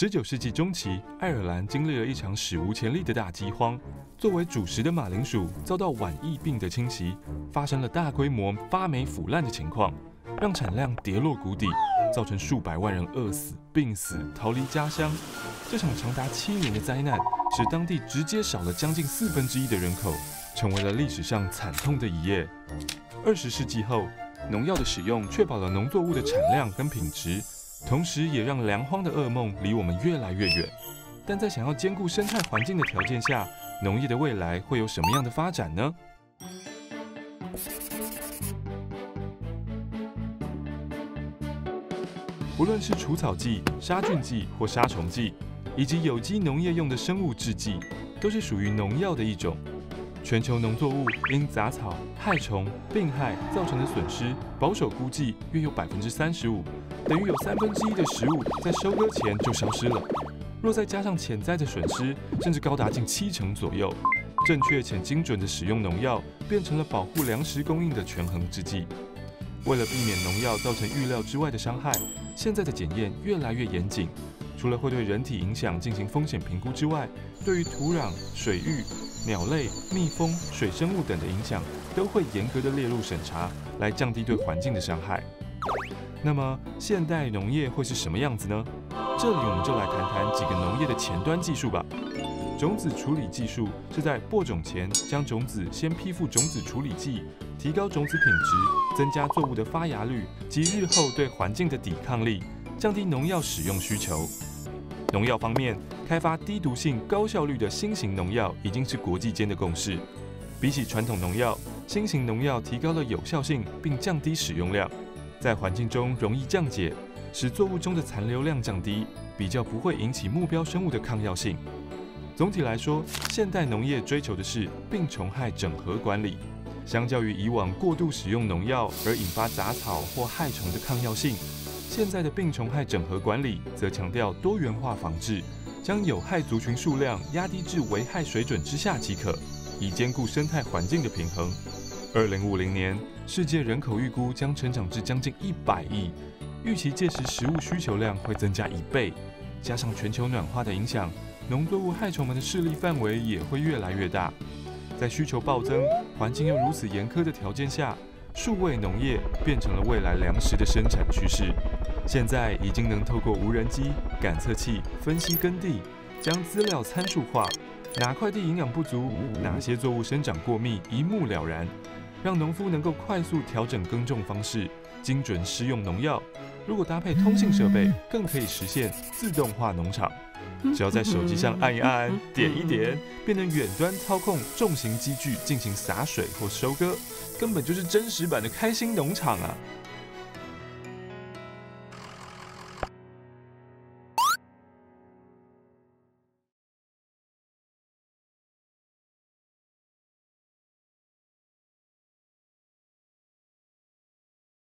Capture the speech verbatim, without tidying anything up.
十九世纪中期，爱尔兰经历了一场史无前例的大饥荒。作为主食的马铃薯遭到晚疫病的侵袭，发生了大规模发霉腐烂的情况，让产量跌落谷底，造成数百万人饿死、病死、逃离家乡。这场长达七年的灾难，使当地直接少了将近四分之一的人口，成为了历史上惨痛的一页。二十世纪后，农药的使用确保了农作物的产量跟品质。 同时，也让粮荒的噩梦离我们越来越远。但在想要兼顾生态环境的条件下，农业的未来会有什么样的发展呢？不论是除草剂、杀菌剂或杀虫剂，以及有机农业用的生物制剂，都是属于农药的一种。全球农作物因杂草、害虫、病害造成的损失，保守估计约有百分之三十五。 等于有三分之一的食物在收割前就消失了，若再加上潜在的损失，甚至高达近七成左右。正确且精准的使用农药，变成了保护粮食供应的权衡之计。为了避免农药造成预料之外的伤害，现在的检验越来越严谨。除了会对人体影响进行风险评估之外，对于土壤、水域、鸟类、蜜蜂、水生物等的影响，都会严格的列入审查，来降低对环境的伤害。 那么，现代农业会是什么样子呢？这里我们就来谈谈几个农业的前端技术吧。种子处理技术是在播种前将种子先批复种子处理剂，提高种子品质，增加作物的发芽率及日后对环境的抵抗力，降低农药使用需求。农药方面，开发低毒性、高效率的新型农药已经是国际间的共识。比起传统农药，新型农药提高了有效性，并降低使用量。 在环境中容易降解，使作物中的残留量降低，比较不会引起目标生物的抗药性。总体来说，现代农业追求的是病虫害整合管理。相较于以往过度使用农药而引发杂草或害虫的抗药性，现在的病虫害整合管理则强调多元化防治，将有害族群数量压低至危害水准之下即可，以兼顾生态环境的平衡。 二零五零年，世界人口预估将成长至将近一百亿，预期届时食物需求量会增加一倍。加上全球暖化的影响，农作物害虫们的势力范围也会越来越大。在需求暴增、环境又如此严苛的条件下，数位农业变成了未来粮食的生产趋势。现在已经能透过无人机、感测器分析耕地，将资料参数化，哪块地营养不足，哪些作物生长过密，一目了然。 让农夫能够快速调整耕种方式，精准施用农药。如果搭配通信设备，更可以实现自动化农场。只要在手机上按一按、点一点，便能远端操控重型机具进行洒水或收割，根本就是真实版的开心农场啊！